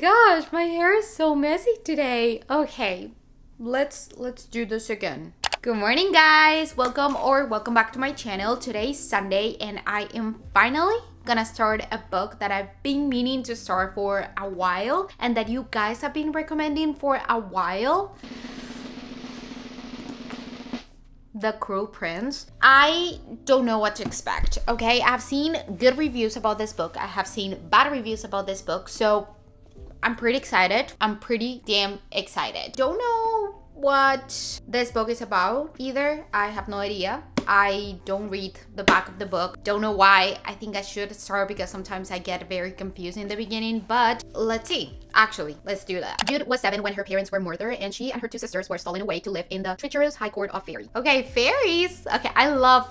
gosh, my hair is so messy today. Okay, let's do this again. Good morning, guys. Welcome back to my channel. Today's Sunday and I am finally gonna start a book that I've been meaning to start for a while and that you guys have been recommending for a while. The Cruel Prince. I don't know what to expect, okay? I've seen good reviews about this book. I have seen bad reviews about this book. So I'm pretty excited. I'm pretty damn excited. Don't know what this book is about either. I have no idea. I don't read the back of the book. Don't know why. I think I should start because sometimes I get very confused in the beginning, but let's see. Actually, let's do that. Jude was 7 when her parents were murdered and she and her 2 sisters were stolen away to live in the treacherous high court of Feyre. Okay, fairies. Okay, I love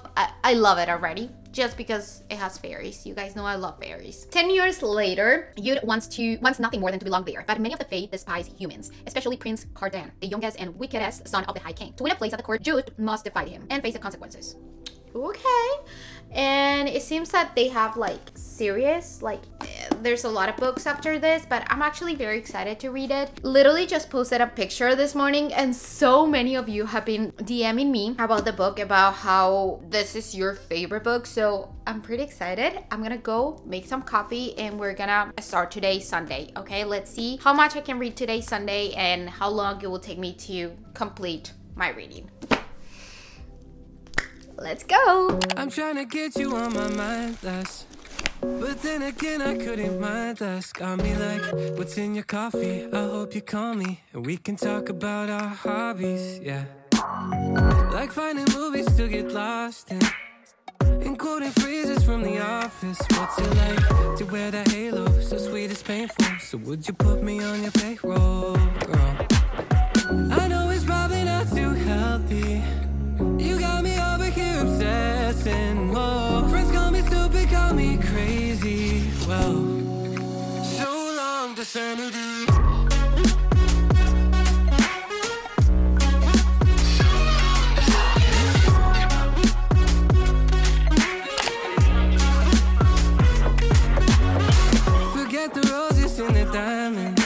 it already. Just because it has fairies. You guys know I love fairies. 10 years later, Jude wants nothing more than to belong there, but many of the Fae despise humans, especially Prince Cardan, the youngest and wickedest son of the High King. To win a place at the court, Jude must defy him and face the consequences. Okay, and it seems that they have like serious, like there's a lot of books after this, but I'm actually very excited to read it. Literally just posted a picture this morning and so many of you have been DMing me about the book, about how this is your favorite book. So I'm pretty excited. I'm gonna go make some coffee and we're gonna start today's Sunday. Okay, let's see how much I can read today's Sunday and how long it will take me to complete my reading. Let's go. I'm trying to get you on my mind less, but then again I couldn't mind less. Got me like, what's in your coffee? I hope you call me and we can talk about our hobbies. Yeah, like finding movies to get lost in and quoting phrases from The Office. What's it like to wear that halo? So sweet it's painful. So would you put me on your payroll, girl? I know it's probably not too healthy. You got me over here obsessing. Whoa. Friends call me stupid, call me crazy. Well, so long to sanity. Forget the roses and the diamonds.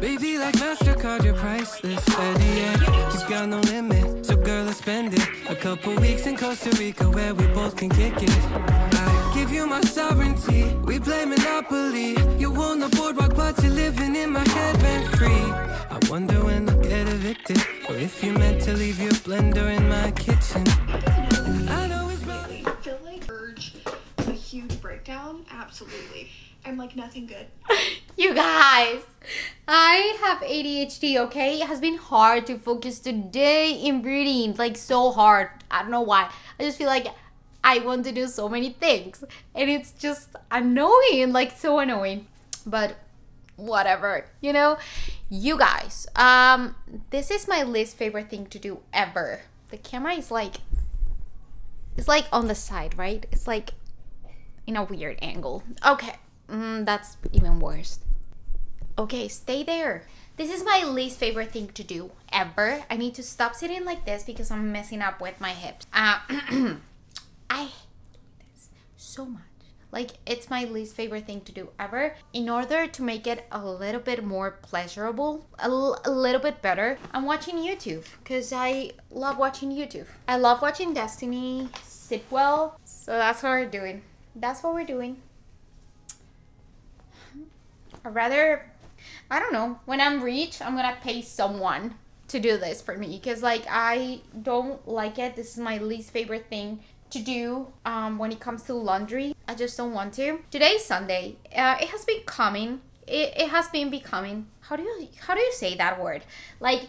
Baby, like MasterCard, you're priceless. At the end, you got no limit. Girl, I spend it a couple weeks in Costa Rica where we both can kick it. I give you my sovereignty. We play Monopoly. You own the boardwalk, but you're living in my head rent free. I wonder when I'll get evicted, or if you meant to leave your blender in my kitchen. I know it's really, I feel like urge a huge breakdown. Absolutely. I'm like nothing good. You guys, I have ADHD, okay? It has been hard to focus today in reading, like so hard. I don't know why. I just feel like I want to do so many things and it's just annoying, like so annoying. But whatever, you know? You guys, this is my least favorite thing to do ever. The camera is like, it's like on the side, right? It's like in a weird angle. Okay. That's even worse. Okay, stay there. This is my least favorite thing to do ever. I need to stop sitting like this because I'm messing up with my hips. I hate this so much. Like, it's my least favorite thing to do ever. In order to make it a little bit more pleasurable, a little bit better, I'm watching YouTube because I love watching YouTube. I love watching Destiny, Sitwell. So that's what we're doing. That's what we're doing. Or rather, I don't know, when I'm rich, I'm gonna pay someone to do this for me because like I don't like it. This is my least favorite thing to do when it comes to laundry. I just don't want to. Today's Sunday. It has been coming. It has been becoming. How do you say that word? Like,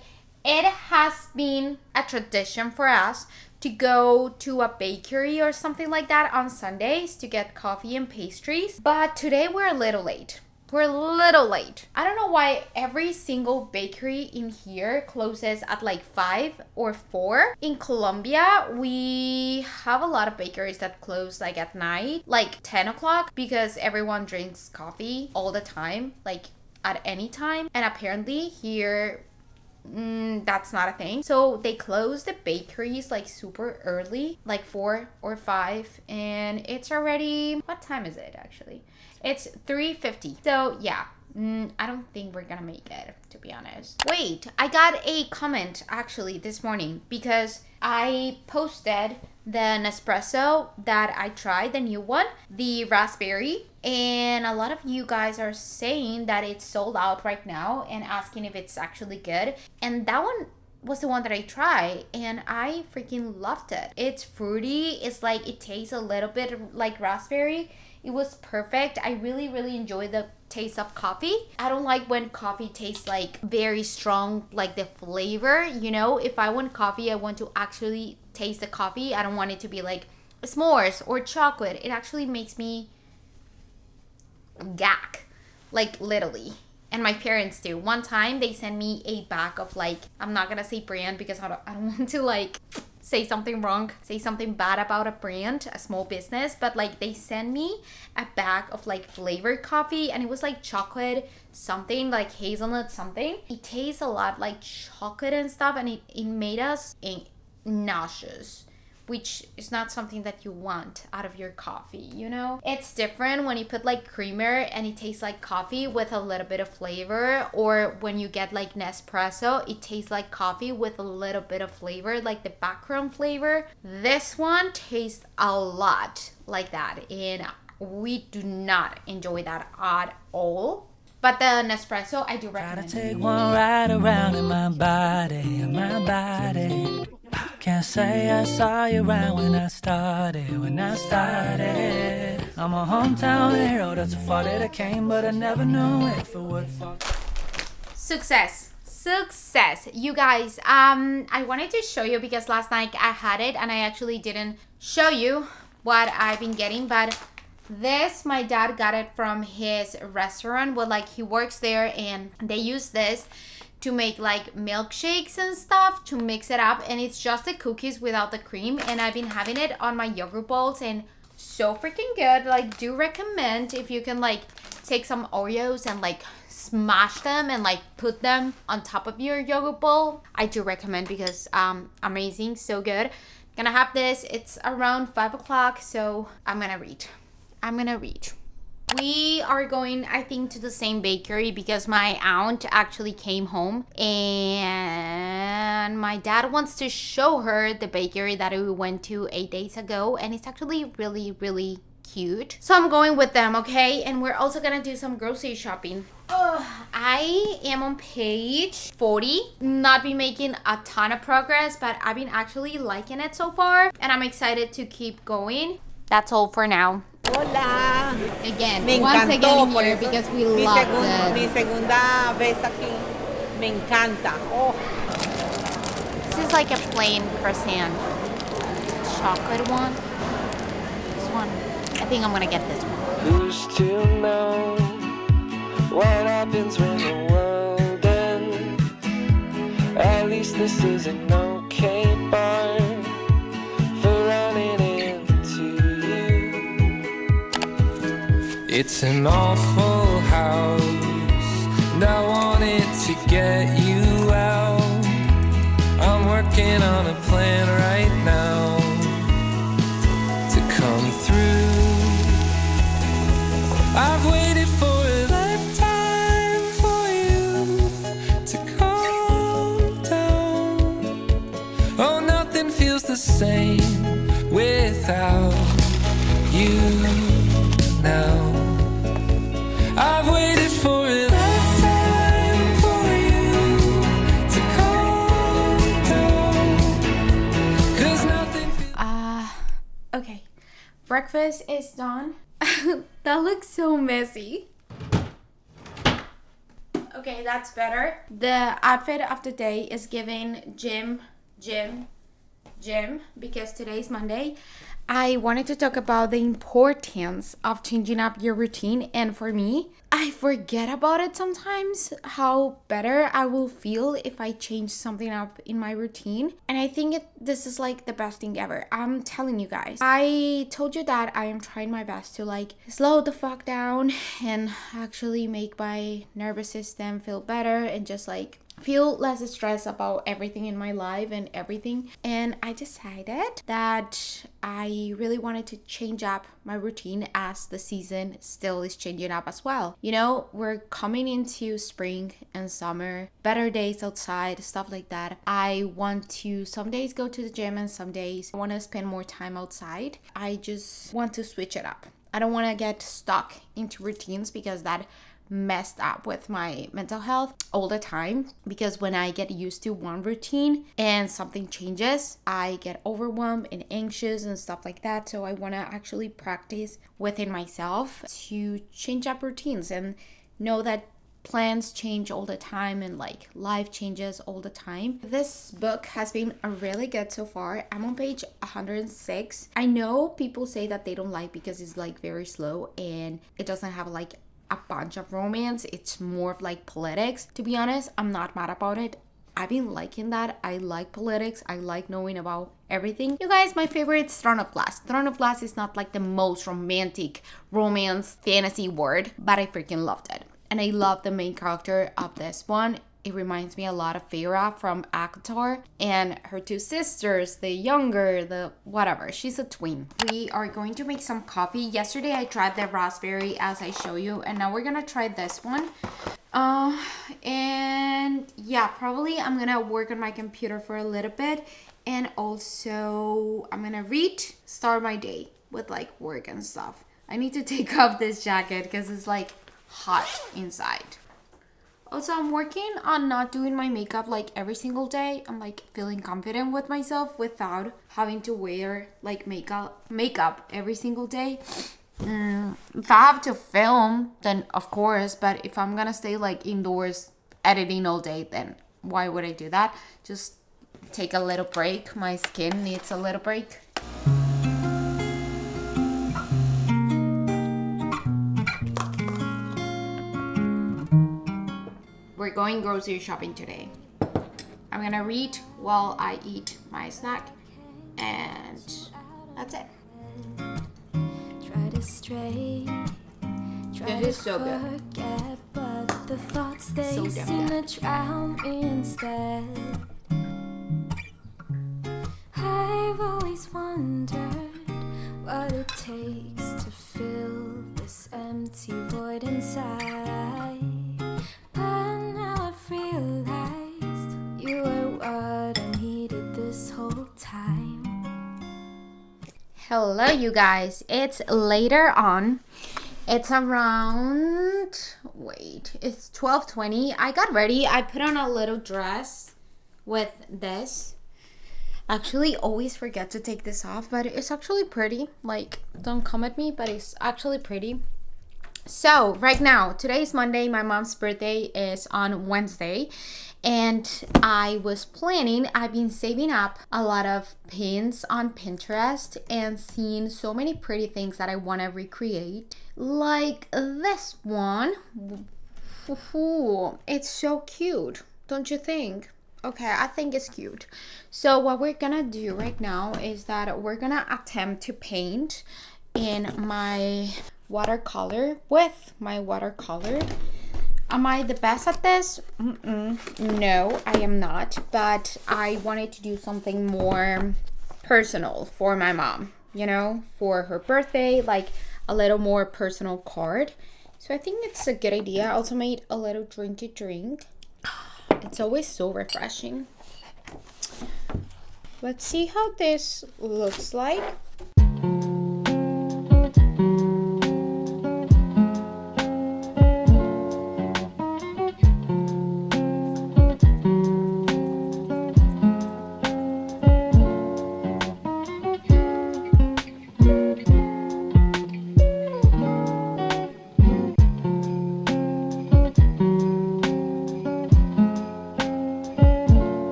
it has been a tradition for us to go to a bakery or something like that on Sundays to get coffee and pastries. But today we're a little late. We're a little late. I don't know why every single bakery in here closes at like 5 or 4. In Colombia, we have a lot of bakeries that close like at night, like 10 o'clock, because everyone drinks coffee all the time, like at any time. And apparently here, that's not a thing. So they close the bakeries like super early, like 4 or 5. And it's already, what time is it actually? It's 3:50. So yeah, I don't think we're gonna make it, to be honest. Wait, I got a comment actually this morning because I posted the Nespresso that I tried, the new one, the raspberry, and a lot of you guys are saying that it's sold out right now and asking if it's actually good. And that one was the one that I tried and I freaking loved it. It's fruity, it's like it tastes a little bit like raspberry. It was perfect. I really, really enjoyed the taste of coffee. I don't like when coffee tastes like very strong, like the flavor, you know? If I want coffee, I want to actually taste the coffee. I don't want it to be like s'mores or chocolate. It actually makes me gag, like literally. And my parents do. One time they sent me a bag of like, I'm not gonna say brand because I don't want to like say something wrong, say something bad about a brand, a small business, but like they sent me a bag of like flavored coffee and it was like chocolate something, like hazelnut something. It tastes a lot like chocolate and stuff, and it made us nauseous, which is not something that you want out of your coffee, you know? It's different when you put like creamer and it tastes like coffee with a little bit of flavor, or when you get like Nespresso, it tastes like coffee with a little bit of flavor, like the background flavor. This one tastes a lot like that, and we do not enjoy that at all. But the Nespresso, I do recommend. Gotta take one ride around in my body, in my body. Can't say I saw you around when I started. I'm a hometown hero, that's far that I came, but I never knew if it would fall. Success, you guys. I wanted to show you because last night I had it and I actually didn't show you what I've been getting, but this, my dad got it from his restaurant. Well, like he works there and they use this to make like milkshakes and stuff, to mix it up, and it's just the cookies without the cream, and I've been having it on my yogurt bowls and so freaking good. Like, do recommend if you can like take some Oreos and like smash them and like put them on top of your yogurt bowl. I do recommend because amazing, so good. Gonna have this, it's around 5 o'clock, so I'm gonna read. We are going, I think, to the same bakery because my aunt actually came home and my dad wants to show her the bakery that we went to 8 days ago, and it's actually really, really cute. So I'm going with them, okay? And we're also gonna do some grocery shopping. I am on page 40. Not been making a ton of progress, but I've been actually liking it so far and I'm excited to keep going. That's all for now. Hola. Again, me once encantó, again here because we love it. Mi segunda vez aquí. Me encanta. Oh. This is like a plain croissant. Chocolate one. This one. I think I'm gonna get this one. Who's to know what happens when the world ends? At least this is an okay bar for running. It's an awful house, and I wanted to get you out. I'm working on a plan right now to come through. I've waited for a lifetime for you to calm down. Oh, nothing feels the same without you now. I've waited for a lifetime for you to calm down, 'cause nothing feels okay, breakfast is done. That looks so messy. Okay, that's better. The outfit of the day is giving gym because today's Monday. I wanted to talk about the importance of changing up your routine, and for me, I forget about it sometimes how better I will feel if I change something up in my routine, and I think this is like the best thing ever. I'm telling you guys, I told you that I am trying my best to like slow the fuck down and actually make my nervous system feel better and just like feel less stressed about everything in my life and everything. And I decided that I really wanted to change up my routine as the season still is changing up as well. You know, we're coming into spring and summer, better days outside, stuff like that. I want to some days go to the gym and some days I want to spend more time outside. I just want to switch it up. I don't want to get stuck into routines because that messed up with my mental health all the time, because when I get used to one routine and something changes, I get overwhelmed and anxious and stuff like that. So I want to actually practice within myself to change up routines and know that plans change all the time and like life changes all the time. This book has been really good so far. I'm on page 106. I know people say that they don't like because it's like very slow and it doesn't have like a bunch of romance. It's more of like politics. To be honest, I'm not mad about it. I've been liking that. I like politics. I like knowing about everything. You guys, my favorite is Throne of Glass. Throne of Glass is not like the most romantic romance fantasy word, but I freaking loved it. And I love the main character of this one. It reminds me a lot of Feyre from ACOTAR and her two sisters, the younger, the whatever. She's a twin. We are going to make some coffee. Yesterday, I tried the raspberry as I show you, and now we're going to try this one. And yeah, probably I'm going to work on my computer for a little bit. And also, I'm going to read, start my day with like work and stuff. I need to take off this jacket because it's like hot inside. Also, I'm working on not doing my makeup like every single day. I'm like feeling confident with myself without having to wear like makeup every single day. If I have to film, then of course, but if I'm gonna stay like indoors editing all day, then why would I do that? Just take a little break. My skin needs a little break. We're going grocery shopping today. I'm gonna read while I eat my snack, and that's it. This is so good. So damn good. I've always wondered what it takes to fill this empty void inside. Realized you were what I needed this whole time. Hello, you guys. It's later on. It's around, wait, it's 12:20. I got ready. I put on a little dress with this. Actually, always forget to take this off, but it's actually pretty. Like, don't come at me, but it's actually pretty. So right now, today is Monday, my mom's birthday is on Wednesday, and I was planning, I've been saving up a lot of pins on Pinterest and seeing so many pretty things that I want to recreate, like this one. Ooh, it's so cute, don't you think? Okay, I think it's cute. So what we're gonna do right now is that we're gonna attempt to paint in my watercolor with my watercolor. Am I the best at this? No, I am not, but I wanted to do something more personal for my mom, you know, for her birthday, like a little more personal card. So I think it's a good idea. I also made a little drinky drink. It's always so refreshing. Let's see how this looks like.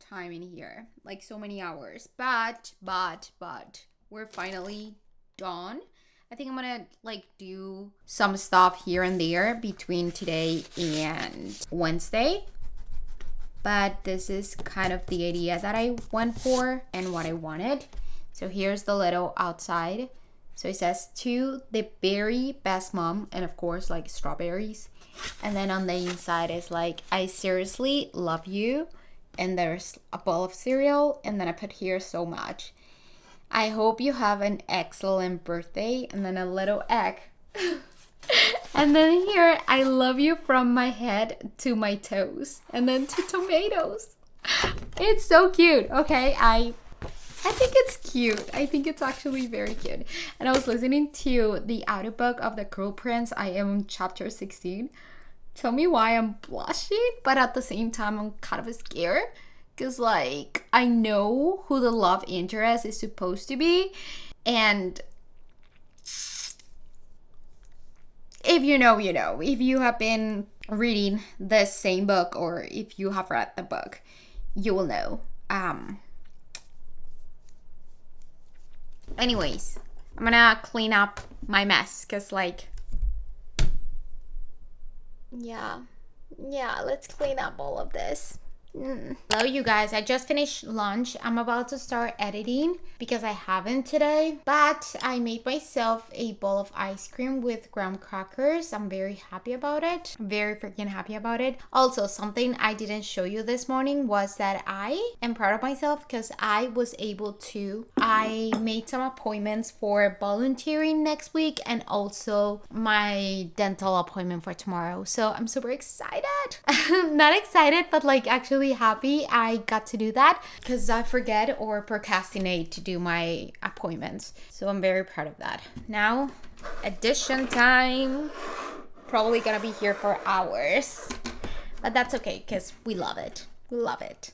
Time in here, like so many hours, but we're finally done. I think I'm gonna like do some stuff here and there between today and Wednesday, but this is kind of the idea that I went for and what I wanted. So here's the little outside. So it says, to the very best mom, and of course like strawberries. And then on the inside is like, I seriously love you. And there's a bowl of cereal, and then I put here so much. I hope you have an excellent birthday, and then a little egg. And then here, I love you from my head to my toes, and then two tomatoes. It's so cute. Okay, I think it's cute. I think it's actually very cute. And I was listening to the audiobook of The Cruel Prince. I am in chapter 16. Tell me why I'm blushing, but at the same time I'm kind of scared, because like I know who the love interest is supposed to be, and if you know, you know. If you have been reading the same book, or if you have read the book, you will know. Anyways, I'm gonna clean up my mess, because like yeah, let's clean up all of this. Hello you guys, I just finished lunch. I'm about to start editing because I haven't today, but I made myself a bowl of ice cream with graham crackers. I'm very happy about it. I'm very freaking happy about it. Also, something I didn't show you this morning was that I am proud of myself because I was able to, I made some appointments for volunteering next week and also my dental appointment for tomorrow. So I'm super excited. Not excited, but like actually happy I got to do that, because I forget or procrastinate to do my appointments. So I'm very proud of that. Now, edition time. Probably gonna be here for hours, but that's okay because we love it. We love it.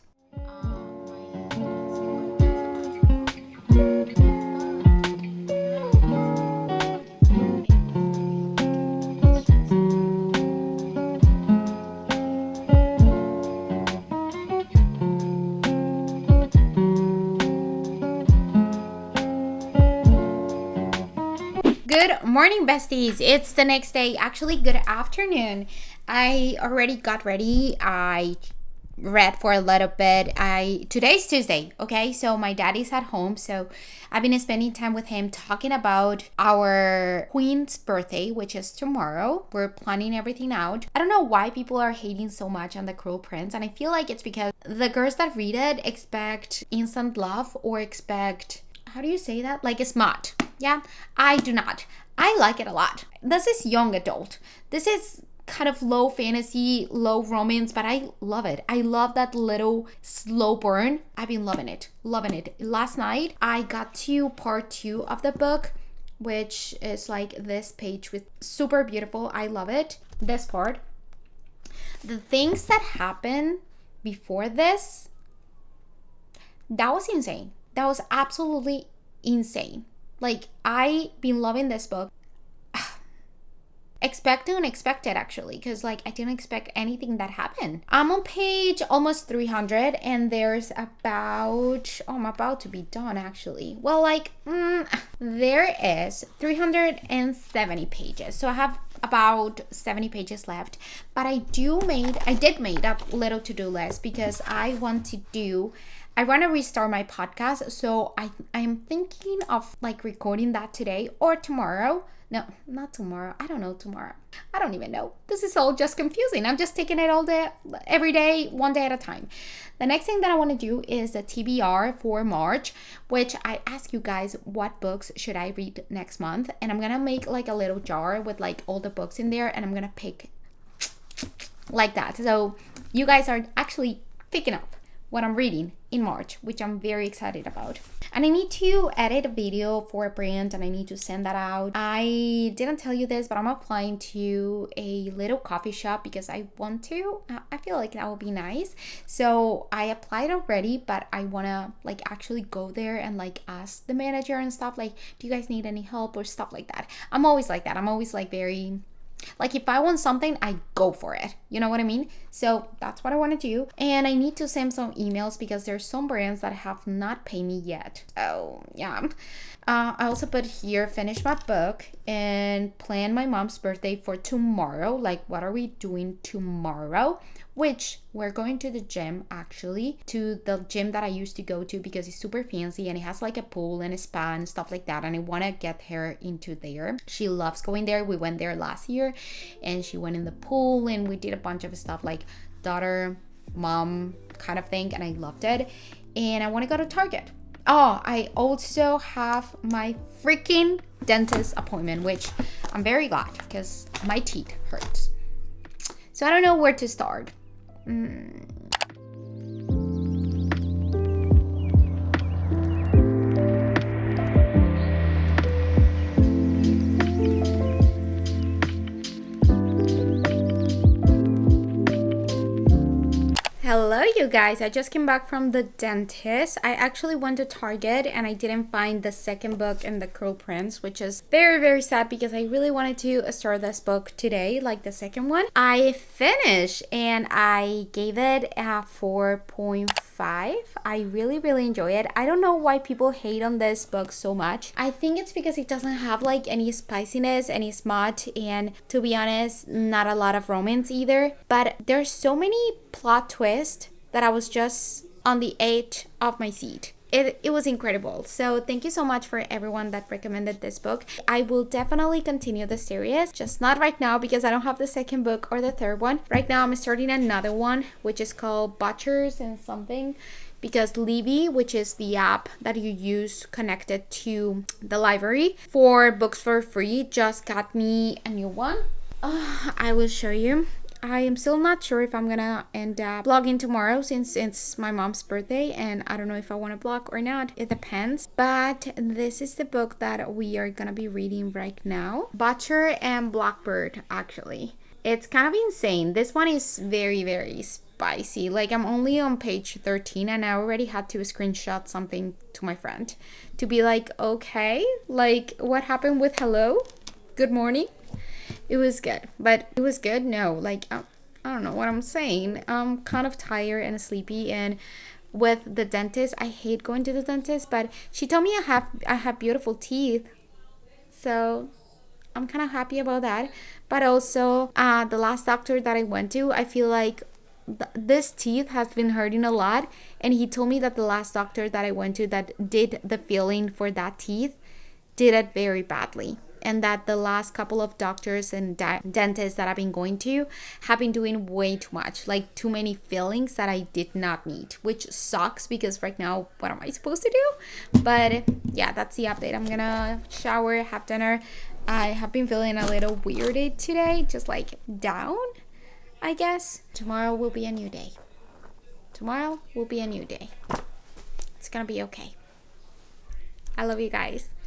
Good morning, besties. It's the next day. Actually, good afternoon. I already got ready. I read for a little bit. Today's Tuesday, okay? So my daddy's at home, so I've been spending time with him talking about our queen's birthday, which is tomorrow. We're planning everything out. I don't know why people are hating so much on The Cruel Prince, and I feel like it's because the girls that read it expect instant love, or expect, how do you say that? Like a smut. Yeah, I do not. I like it a lot. This is young adult. This is kind of low fantasy, low romance, but I love it. I love that little slow burn. I've been loving it, loving it. Last night, I got to part 2 of the book, which is like this page with super beautiful. I love it. This part. The things that happen before this, that was insane. That was absolutely insane. Like, I've been loving this book. Expect the unexpected, actually, because like I didn't expect anything that happened. I'm on page almost 300, and there's about, oh, I'm about to be done actually. Well, like there is 370 pages, so I have about 70 pages left. But I did make a little to-do list, because I want to restart my podcast, so I'm thinking of like recording that today or tomorrow. No, not tomorrow. I don't know tomorrow. I don't even know. This is all just confusing. I'm just taking it all day, every day, one day at a time. The next thing that I want to do is the TBR for March, which I ask you guys what books should I read next month, and I'm gonna make like a little jar with like all the books in there, and I'm gonna pick like that. So you guys are actually picking up what I'm reading in March, which I'm very excited about. And I need to edit a video for a brand, and I need to send that out. I didn't tell you this, but I'm applying to a little coffee shop because I want to. I feel like that would be nice. So I applied already, but I wanna like actually go there and like ask the manager and stuff, like, do you guys need any help or stuff like that. I'm always like that. I'm always like very, like, if I want something, I go for it. You know what I mean? So that's what I want to do. And I need to send some emails because there's some brands that have not paid me yet. Oh, yeah. I also put here, finish my book and plan my mom's birthday for tomorrow. Like, what are we doing tomorrow? which we're going to the gym, actually, to the gym that I used to go to because it's super fancy and it has like a pool and a spa and stuff like that, and I want to get her into there. She loves going there. We went there last year and she went in the pool and we did a bunch of stuff like daughter, mom kind of thing, and I loved it. And I want to go to Target. Oh, I also have my freaking dentist appointment, which I'm very glad because my teeth hurts. So I don't know where to start. Hello you guys, I just came back from the dentist. I actually went to Target and I didn't find the second book in The Cruel Prince, which is very sad because I really wanted to start this book today, like the second one. I finished and I gave it a 4.5. I really enjoy it. I don't know why people hate on this book so much. I think it's because it doesn't have like any spiciness, any smut, and to be honest, not a lot of romance either. But there's so many plot twists that I was just on the edge of my seat. It was incredible. So thank you so much for everyone that recommended this book. I will definitely continue the series, just not right now because I don't have the second book or the third one. Right now I'm starting another one, which is called Butchers and something, because Libby, which is the app that you use connected to the library for books for free, just got me a new one. I will show you. I am still not sure if I'm gonna end up vlogging tomorrow since it's my mom's birthday and I don't know if I want to vlog or not. It depends. But this is the book that we are gonna be reading right now. Butcher and Blackbird, actually. It's kind of insane. This one is very spicy. Like, I'm only on page 13 and I already had to screenshot something to my friend to be like, okay, like what happened with hello? Good morning? It was good, but it was good. No, like, I don't know what I'm saying. I'm kind of tired and sleepy, and with the dentist, I hate going to the dentist, but she told me I have beautiful teeth, so I'm kind of happy about that. But also, the last doctor that I went to, I feel like this teeth has been hurting a lot, and he told me that the last doctor that I went to that did the filling for that teeth did it very badly. And that the last couple of doctors and dentists that I've been going to have been doing way too much, like too many fillings that I did not need, which sucks because right now, what am I supposed to do? But yeah, that's the update. I'm gonna shower, have dinner. I have been feeling a little weirded today, just like down, I guess. Tomorrow will be a new day. Tomorrow will be a new day. It's gonna be okay. I love you guys.